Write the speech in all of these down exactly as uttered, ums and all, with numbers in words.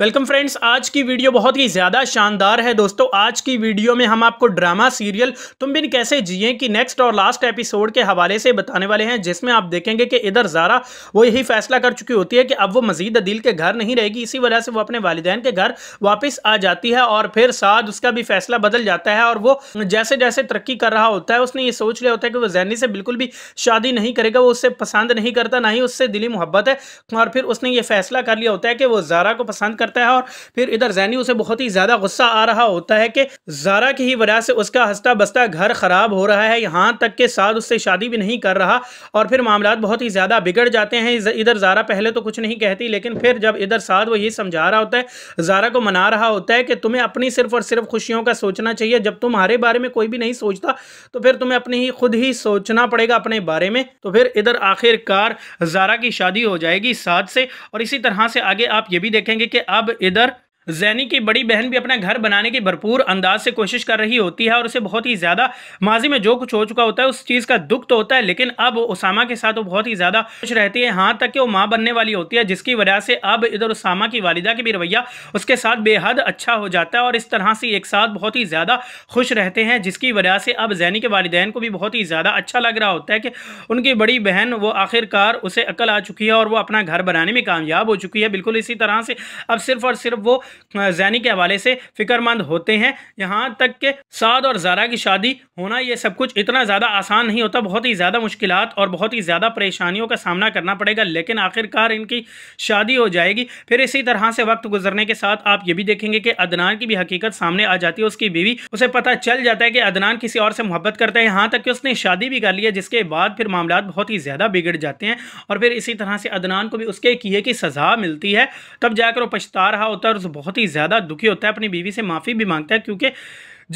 Welcome friends, आज की video बहुत ही ज़्यादा शानदार है। दोस्तों, आज की वीडियो में हम आपको ड्रामा सीरियल तुम बिन कैसे जिए की नेक्स्ट और लास्ट एपिसोड के हवाले से बताने वाले हैं, जिसमें आप देखेंगे कि इधर ज़ारा वो यही फैसला कर चुकी होती है कि अब वो मजीद अदील के घर नहीं रहेगी। इसी वजह से वो अपने वालिदैन के घर वापस आ जाती है और फिर साद उसका भी फैसला बदल जाता है और वो जैसे जैसे तरक्की कर रहा होता है उसने ये सोच लिया होता है कि वो ज़ैनी से बिल्कुल भी शादी नहीं करेगा, वो उससे पसंद नहीं करता, ना ही उससे दिली मोहब्बत है। और फिर उसने ये फैसला कर लिया होता है कि वो ज़ारा को पसंद है। और फिर इधर ज़ैनी उसे बहुत ही ज्यादा गुस्सा आ रहा होता है कि ज़ारा की ही वजह से उसका हंसता बसता घर खराब हो रहा है, यहाँ तक के साथ उससे शादी भी नहीं कर रहा। और फिर मामलात बहुत ही ज्यादा बिगड़ जाते हैं। इधर ज़ारा पहले तो कुछ नहीं कहती, लेकिन फिर जब इधर साथ वो ये समझा रहा होता है, ज़ारा को मना रहा होता है कि तुम्हें अपनी सिर्फ और सिर्फ खुशियों का सोचना चाहिए। जब तुम्हारे बारे में कोई भी नहीं सोचता तो फिर तुम्हें अपनी ही खुद ही सोचना पड़ेगा अपने बारे में। तो फिर इधर आखिरकार ज़ारा की शादी हो जाएगी साथ से। और इसी तरह से आगे आप ये भी देखेंगे कि अब इधर ज़ैनी की बड़ी बहन भी अपना घर बनाने की भरपूर अंदाज से कोशिश कर रही होती है और उसे बहुत ही ज़्यादा माजी में जो कुछ हो चुका होता है उस चीज़ का दुख तो होता है, लेकिन अब उसामा के साथ वो बहुत ही ज़्यादा खुश रहती है, यहाँ तक कि वो माँ बनने वाली होती है, जिसकी वजह से अब इधर उसामा की वालिदा की भी रवैया उसके साथ बेहद अच्छा हो जाता है। और इस तरह से एक साथ बहुत ही ज़्यादा खुश रहते हैं, जिसकी वजह से अब ज़ैनी के वालिदैन को भी बहुत ही ज़्यादा अच्छा लग रहा होता है कि उनकी बड़ी बहन वो आखिरकार उसे अकल आ चुकी है और वो अपना घर बनाने में कामयाब हो चुकी है। बिल्कुल इसी तरह से अब सिर्फ और सिर्फ वो ज़ैनी के हवाले से फिक्रमंद होते हैं, यहाँ तक के साद और ज़ारा की शादी होना ये सब कुछ इतना ज़्यादा आसान नहीं होता, बहुत ही ज़्यादा मुश्किलात और बहुत ही ज़्यादा परेशानियों का सामना करना पड़ेगा, लेकिन आखिरकार इनकी शादी हो जाएगी। फिर इसी तरह से वक्त गुजरने के साथ आप ये भी देखेंगे कि अदनान की भी हकीकत सामने आ जाती है। उसकी बीवी उसे पता चल जाता है कि अदनान किसी और से मोहब्बत करता है, यहाँ तक कि उसने शादी भी कर ली है, जिसके बाद फिर मामलात बहुत ही ज़्यादा बिगड़ जाते हैं। और फिर इसी तरह से अदनान को भी उसके किए की सज़ा मिलती है, तब जाकर वो पछता रहा होता है और बहुत ही ज़्यादा दुखी होता है, अपनी बीवी से माफ़ी भी मांगता है क्योंकि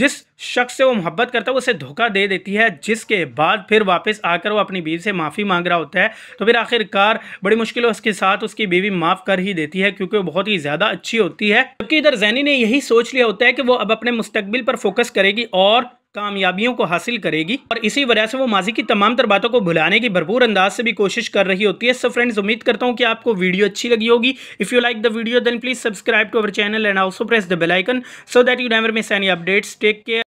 जिस शख्स से वो मोहब्बत करता है वो उसे धोखा दे देती है, जिसके बाद फिर वापस आकर वो अपनी बीवी से माफ़ी मांग रहा होता है। तो फिर आखिरकार बड़ी मुश्किलों उसके साथ उसकी बीवी माफ़ कर ही देती है क्योंकि वो बहुत ही ज़्यादा अच्छी होती है। जबकि इधर ज़ैनी ने यही सोच लिया होता है कि वो अब अपने मुस्तकबिल पर फोकस करेगी और कामयाबियों को हासिल करेगी, और इसी वजह से वो माजी की तमाम तर बातों को भुलाने की भरपूर अंदाज से भी कोशिश कर रही होती है। सो फ्रेंड्स, उम्मीद करता हूँ कि आपको वीडियो अच्छी लगी होगी। If you like the video then please subscribe to our channel and also press the bell icon so that you never miss any updates. Take care.